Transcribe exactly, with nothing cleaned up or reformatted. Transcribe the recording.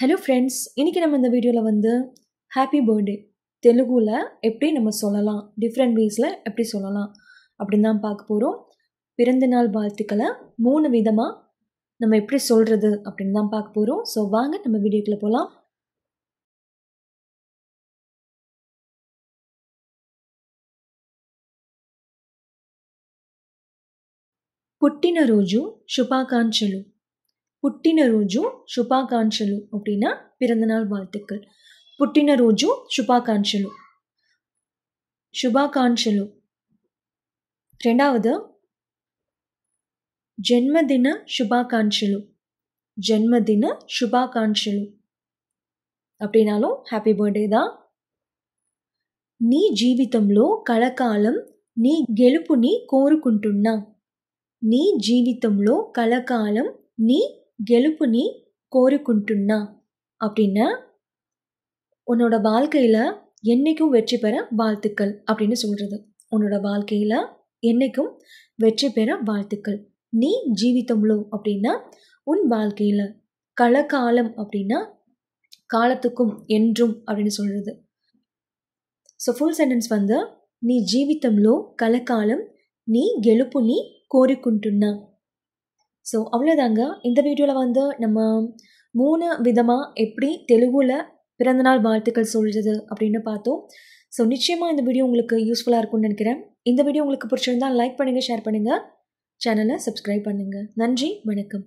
Hello friends, இன்னைக்கு நம்ம இந்த வீடியோல வந்து ஹேப்பி बर्थडे தெலுங்குல எப்படி நம்ம சொல்லலாம், டிஃபரண்ட் வேஸ்ல எப்படி சொல்லலாம் அப்படினா பார்க்க போறோம். பிறந்தநாள் வாழ்த்துக்களை மூணு விதமா நம்ம எப்படி சொல்றது அப்படினா பார்க்க போறோம். சோ வாங்க நம்ம வீடியோக்குள்ள போலாம். పుట్టిన రోజు శుభాకాంక్షలు పుట్టిన రోజు శుభాకాంక్షలు அப்படினா பிறந்தநாள் வாழ்த்துக்கள் పుట్టిన రోజు శుభాకాంక్షలు శుభాకాంక్షలు రెండవది జన్మదిన శుభాకాంక్షలు జన్మదిన శుభాకాంక్షలు அப்படினாலோ హ్యాపీ బర్త్డే దా నీ జీవితంలో కళకాలం నీ గెలుపుని కోరుకుంటున్నా నీ జీవితంలో కళకాలం నీ గెలుపుని కోరుకుంటున్నా அப்படினா உன்னோட வாழ்க்கையில என்னைக்கும் வெற்றி பெற வாழ்த்துக்கள் அப்படினு சொல்றது. உன்னோட வாழ்க்கையில என்னைக்கும் வெற்றி பெற வாழ்த்துக்கள். నీ జీవితంలో அப்படினா உன் வாழ்க்கையில கళకాలం அப்படினா காலத்துக்கும் என்றும் அப்படினு சொல்றது. சோ ஃபுல் சென்டென்ஸ் வந்து నీ జీవితంలో కళకాలం నీ గెలుపుని கோரிக்குண்டுன்னா. ஸோ அவ்வளோதாங்க. இந்த வீடியோவில் வந்து நம்ம மூணு விதமாக எப்படி தெலுங்குல பிறந்தநாள் வாழ்த்துக்கள் சொல்கிறது அப்படின்னு பார்த்தோம். ஸோ நிச்சயமாக இந்த வீடியோ உங்களுக்கு யூஸ்ஃபுல்லாக இருக்கும்னு நினைக்கிறேன். இந்த வீடியோ உங்களுக்கு பிடிச்சிருந்தால் லைக் பண்ணுங்கள், ஷேர் பண்ணுங்கள், சேனலை சப்ஸ்கிரைப் பண்ணுங்கள். நன்றி, வணக்கம்.